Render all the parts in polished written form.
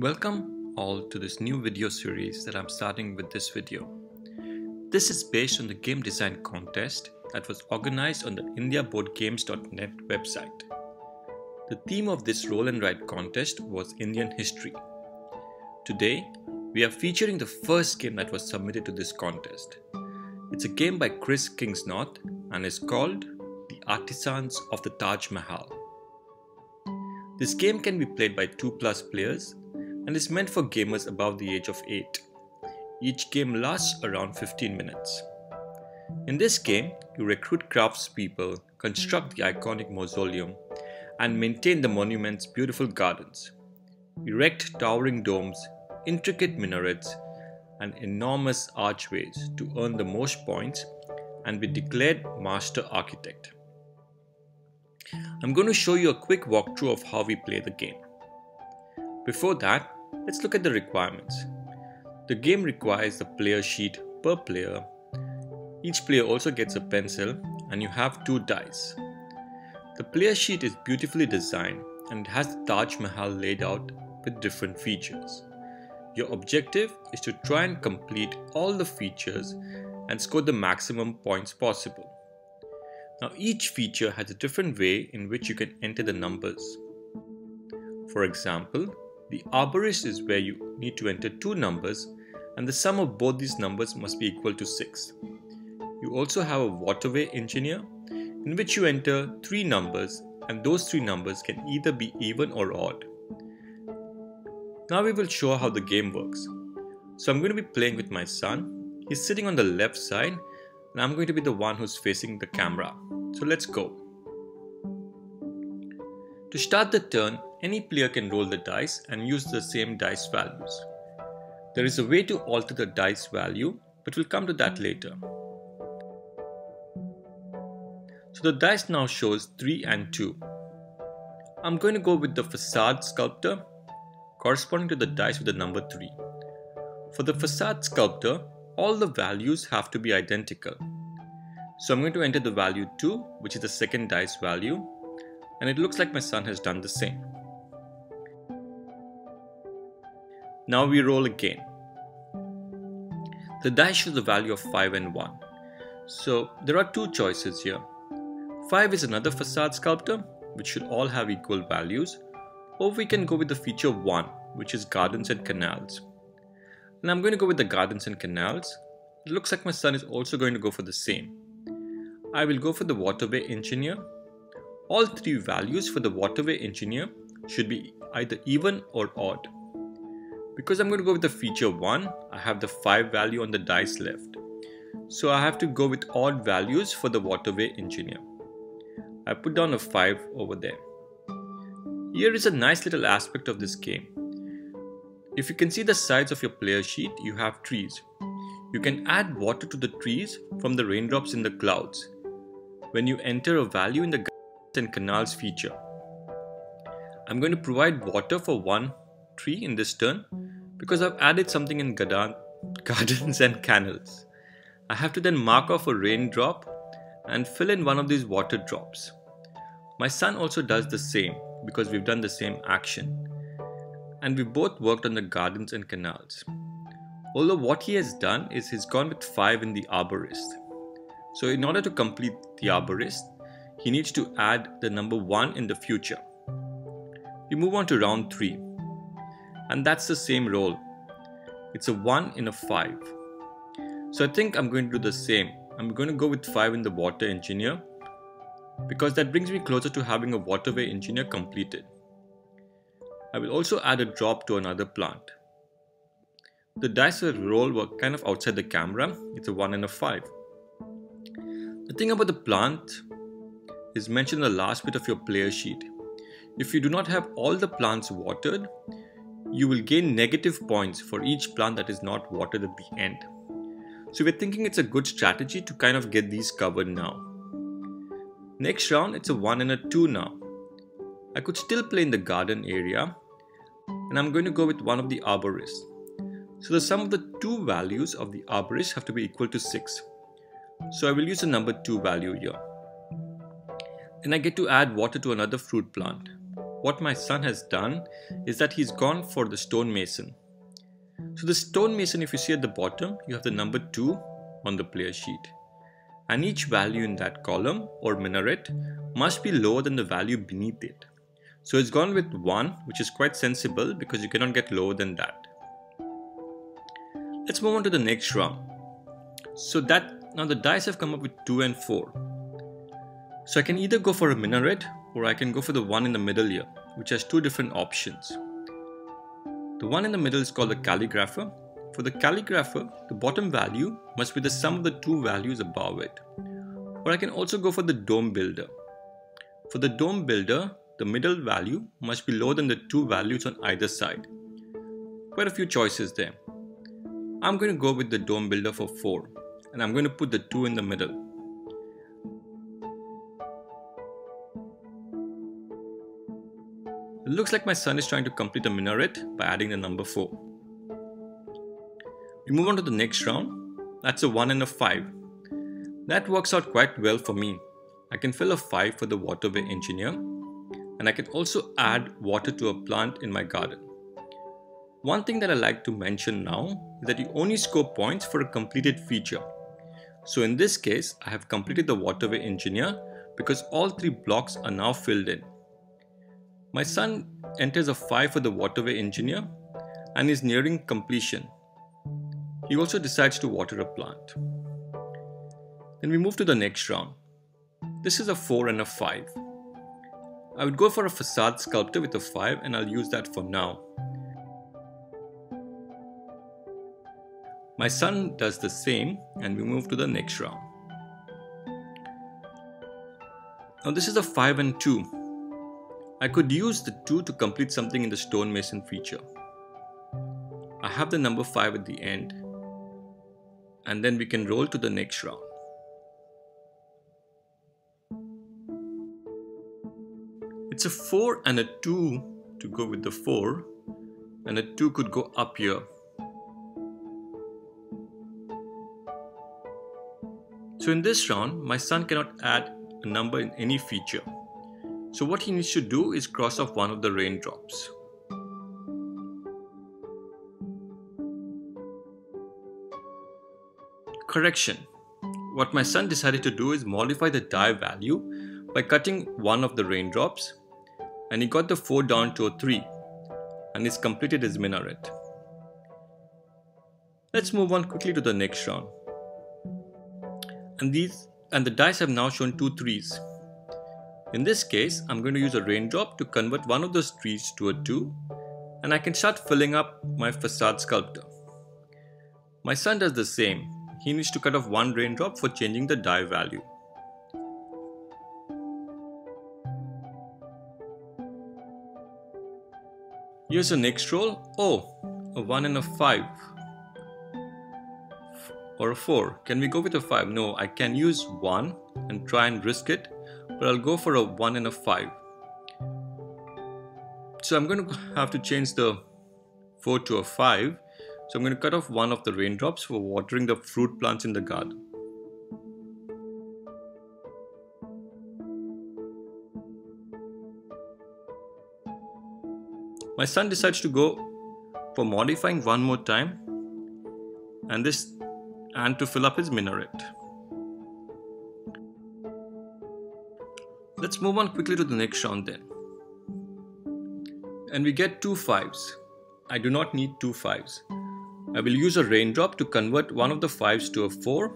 Welcome all to this new video series that I'm starting with this video. This is based on the game design contest that was organized on the indiaboardgames.net website. The theme of this roll and write contest was Indian history. Today, we are featuring the first game that was submitted to this contest. It's a game by Chris Kingsnorth and is called the Artisans of the Taj Mahal. This game can be played by 2+ players and is meant for gamers above the age of 8. Each game lasts around 15 minutes. In this game, you recruit craftspeople, construct the iconic mausoleum, and maintain the monument's beautiful gardens. Erect towering domes, intricate minarets, and enormous archways to earn the most points and be declared master architect. I'm going to show you a quick walkthrough of how we play the game. Before that, let's look at the requirements. The game requires the player sheet per player. Each player also gets a pencil and you have 2 dice. The player sheet is beautifully designed and it has the Taj Mahal laid out with different features. Your objective is to try and complete all the features and score the maximum points possible. Now each feature has a different way in which you can enter the numbers. For example, the arborist is where you need to enter 2 numbers and the sum of both these numbers must be equal to 6. You also have a waterway engineer in which you enter 3 numbers and those 3 numbers can either be even or odd. Now we will show how the game works. So I'm going to be playing with my son. He's sitting on the left side and I'm going to be the one who's facing the camera. So let's go. To start the turn, any player can roll the dice and use the same dice values. There is a way to alter the dice value, but we'll come to that later. So the dice now shows 3 and 2. I'm going to go with the facade sculptor, corresponding to the dice with the number 3. For the facade sculptor, all the values have to be identical. So I'm going to enter the value 2, which is the second dice value, and it looks like my son has done the same. Now we roll again. The dice shows the value of 5 and 1. So there are 2 choices here. 5 is another facade sculptor, which should all have equal values, or we can go with the feature 1, which is gardens and canals. And I'm going to go with the gardens and canals. It looks like my son is also going to go for the same. I will go for the waterway engineer. All 3 values for the waterway engineer should be either even or odd. Because I'm going to go with the feature 1, I have the 5 value on the dice left. So I have to go with odd values for the waterway engineer. I put down a 5 over there. Here is a nice little aspect of this game. If you can see the sides of your player sheet, you have trees. You can add water to the trees from the raindrops in the clouds when you enter a value in the gardens and canals feature. I'm going to provide water for 1 tree in this turn because I've added something in gardens and canals. I have to then mark off a raindrop and fill in one of these water drops. My son also does the same because we've done the same action. And we both worked on the gardens and canals. Although what he has done is he's gone with 5 in the arborist. So in order to complete the arborist, he needs to add the number 1 in the future. We move on to round 3. And that's the same roll. It's a 1 in a 5. So I think I'm going to do the same. I'm going to go with 5 in the water engineer, because that brings me closer to having a waterway engineer completed. I will also add a drop to another plant. The dice roll were kind of outside the camera. It's a 1 and a 5. The thing about the plant is mentioned in the last bit of your player sheet. If you do not have all the plants watered, you will gain negative points for each plant that is not watered at the end. So we're thinking it's a good strategy to kind of get these covered now. Next round, it's a 1 and a 2 now. I could still play in the garden area and I'm going to go with one of the arborists. So the sum of the 2 values of the arborist have to be equal to 6. So I will use the number 2 value here. Then I get to add water to another fruit plant. what my son has done is that he's gone for the stonemason. So the stonemason, if you see at the bottom, you have the number 2 on the player sheet. And each value in that column or minaret must be lower than the value beneath it. So it's gone with 1, which is quite sensible because you cannot get lower than that. Let's move on to the next round. So now the dice have come up with 2 and 4. So I can either go for a minaret or I can go for the one in the middle here, which has 2 different options. The one in the middle is called the calligrapher. For the calligrapher, the bottom value must be the sum of the 2 values above it. Or I can also go for the dome builder. For the dome builder, the middle value must be lower than the 2 values on either side. Quite a few choices there. I'm going to go with the dome builder for 4, and I'm going to put the 2 in the middle. It looks like my son is trying to complete a minaret by adding the number 4. We move on to the next round. That's a 1 and a 5. That works out quite well for me. I can fill a 5 for the waterway engineer, and I can also add water to a plant in my garden. One thing that I like to mention now is that you only score points for a completed feature. So in this case, I have completed the waterway engineer because all 3 blocks are now filled in. My son enters a 5 for the waterway engineer and is nearing completion. He also decides to water a plant. Then we move to the next round. This is a 4 and a 5. I would go for a facade sculptor with a 5, and I'll use that for now. My son does the same, and we move to the next round. Now this is a 5 and 2. I could use the 2 to complete something in the stonemason feature. I have the number 5 at the end, and then we can roll to the next round. It's a 4 and a 2 to go with the 4, and a 2 could go up here. So in this round, my son cannot add a number in any feature. So what he needs to do is cross off one of the raindrops. Correction. What my son decided to do is modify the die value by cutting one of the raindrops, and he got the 4 down to a 3, and he's completed his minaret. Let's move on quickly to the next round. And the dice have now shown 2 3s. In this case, I'm going to use a raindrop to convert one of those 3s to a 2, and I can start filling up my facade sculptor. My son does the same. He needs to cut off 1 raindrop for changing the die value. Here's the next roll. Oh, a 1 and a 5. Or a 4. Can we go with a 5? No, I can use 1 and try and risk it. But I'll go for a 1 and a 5. So I'm going to have to change the 4 to a 5. So I'm going to cut off one of the raindrops for watering the fruit plants in the garden. My son decides to go for modifying one more time, and to fill up his minaret. Let's move on quickly to the next round then. And we get 2 5s. I do not need 2 5s. I will use a raindrop to convert one of the 5s to a 4.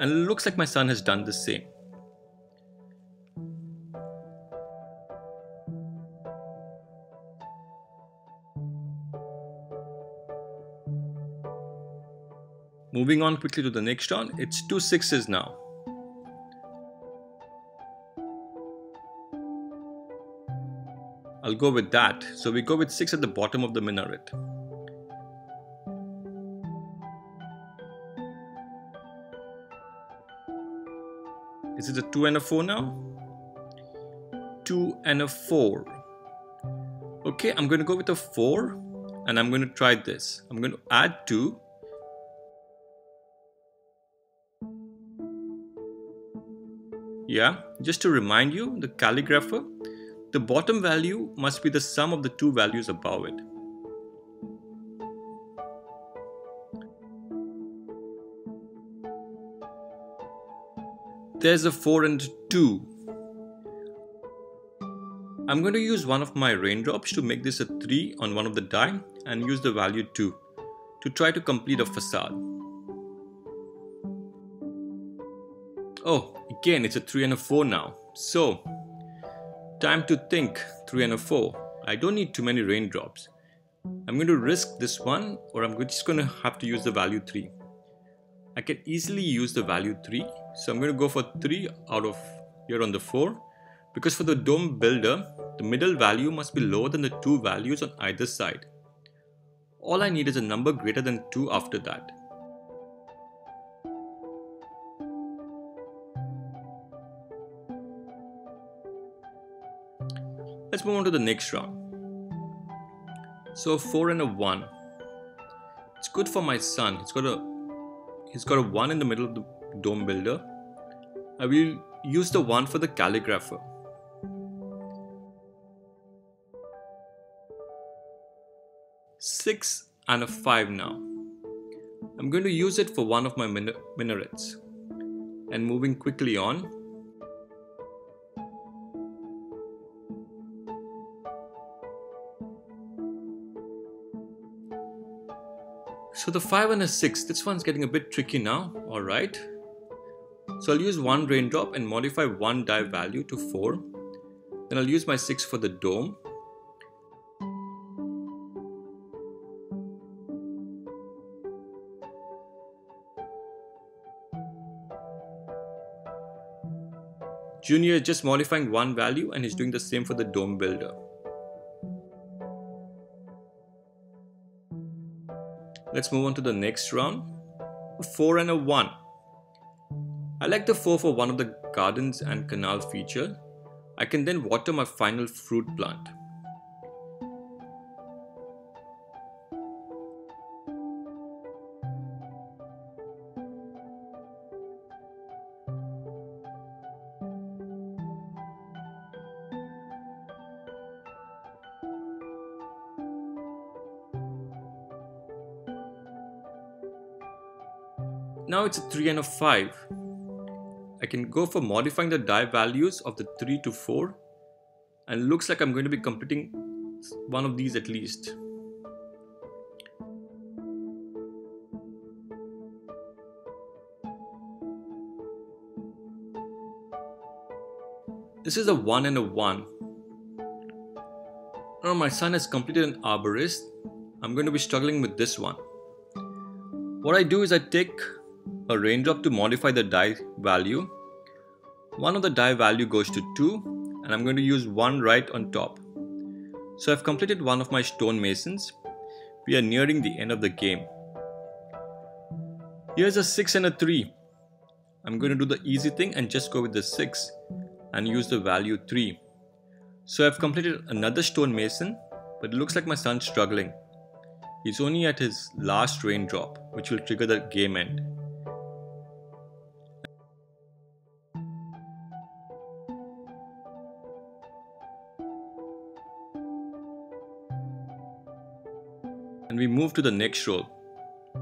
And it looks like my son has done the same. Moving on quickly to the next round, it's 2 6s now. I'll go with that. So we go with 6 at the bottom of the minaret. Is it a 2 and a 4 now? 2 and a 4. Okay, I'm going to go with a 4, and I'm going to try this. I'm going to add 2. Yeah, just to remind you, the calligrapher, the bottom value must be the sum of the two values above it. There's a 4 and 2. I'm going to use one of my raindrops to make this a 3 on one of the die and use the value 2 to try to complete a facade. Oh, again it's a 3 and a 4 now. So, time to think, 3 and a 4. I don't need too many raindrops. I'm going to risk this one, or I'm just going to have to use the value 3. I can easily use the value 3, so I'm going to go for 3 out of here on the 4. Because for the dome builder, the middle value must be lower than the two values on either side. All I need is a number greater than 2 after that. Let's move on to the next round. So 4 and a 1. It's good for my son. He's got a 1 in the middle of the dome builder. I will use the 1 for the calligrapher. Six and a 5 now. I'm going to use it for one of my minarets. And moving quickly on. So the 5 and a 6, this one's getting a bit tricky now, alright. So I'll use one raindrop and modify one die value to 4. Then I'll use my 6 for the dome. Junior is just modifying one value and he's doing the same for the dome builder. Let's move on to the next round. A 4 and a 1. I like the 4 for one of the gardens and canal feature. I can then water my final fruit plant. Now it's a 3 and a 5. I can go for modifying the die values of the 3 to 4, and it looks like I'm going to be completing one of these at least. This is a 1 and a 1. Oh, my son has completed an arborist. I'm going to be struggling with this one. What I do is I take a raindrop to modify the die value. One of the die value goes to 2, and I'm going to use 1 right on top. So I've completed one of my stonemasons. We are nearing the end of the game. Here's a 6 and a 3. I'm going to do the easy thing and just go with the 6 and use the value 3. So I've completed another stonemason, but it looks like my son's struggling. He's only at his last raindrop, which will trigger the game end. And we move to the next roll.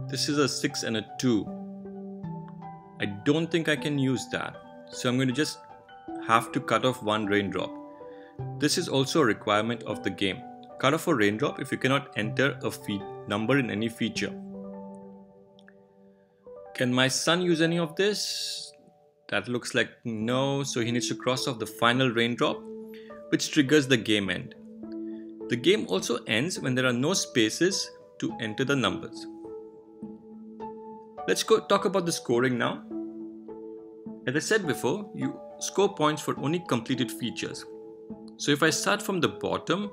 This is a 6 and a 2. I don't think I can use that, so I'm going to just have to cut off one raindrop. This is also a requirement of the game. Cut off a raindrop if you cannot enter a number in any feature. Can my son use any of this? That looks like no, so he needs to cross off the final raindrop, which triggers the game end. The game also ends when there are no spaces to enter the numbers. Let's go talk about the scoring now. As I said before, you score points for only completed features. So if I start from the bottom,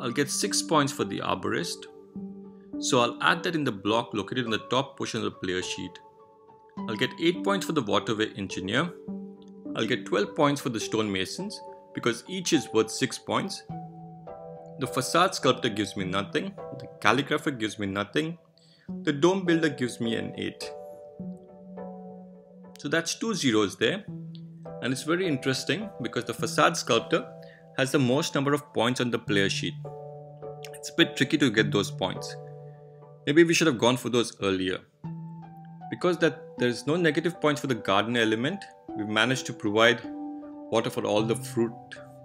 I'll get 6 points for the arborist. So I'll add that in the block located in the top portion of the player sheet. I'll get 8 points for the waterway engineer. I'll get 12 points for the stonemasons because each is worth 6 points. The facade sculptor gives me nothing. The calligrapher gives me nothing. The dome builder gives me an 8. So that's 2 zeros there. and it's very interesting because the facade sculptor has the most number of points on the player sheet. It's a bit tricky to get those points. Maybe we should have gone for those earlier. Because there's no negative points for the garden element, we managed to provide water for all the fruit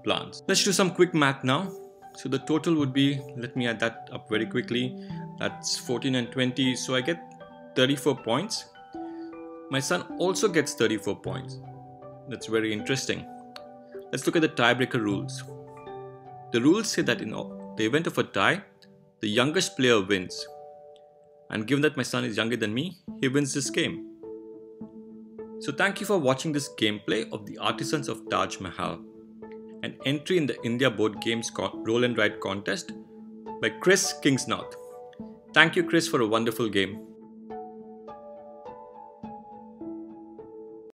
plants. Let's do some quick math now. So the total would be, let me add that up very quickly, that's 14 and 20, so I get 34 points. My son also gets 34 points. That's very interesting. Let's look at the tiebreaker rules. The rules say that in the event of a tie, the youngest player wins. And given that my son is younger than me, he wins this game. So thank you for watching this gameplay of the Artisans of Taj Mahal, an entry in the India Board Games Roll and Write contest by Chris Kingsnorth. Thank you, Chris, for a wonderful game.